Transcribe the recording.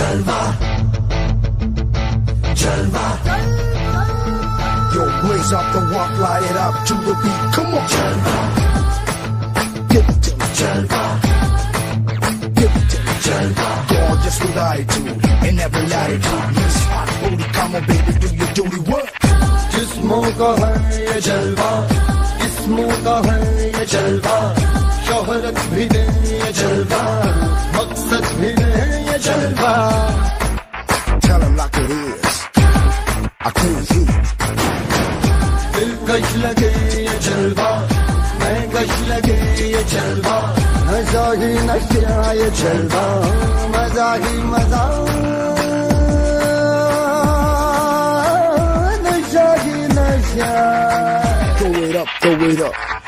Jalva. Yo, blaze up the walk, light it up to the beat. Come on, Jalva. Give it to me, Jalva. Give it to me, Jalva. Gorgeous with attitude and every attitude. Yes, hot booty, come on, baby, do your dirty work. जिस्मों का है ये जलवा, जिस्मों का है ये जलवा, शोहरत भी दे ये जलवा, मकसद भी दे ये जलवा. Tell 'em like it is, I can't hear. दिलकश लगे ये जलवा, महकश लगे ये जलवा, नशा ही नशा ये जलवा, मजा ही मजा. Throw it up, throw it up.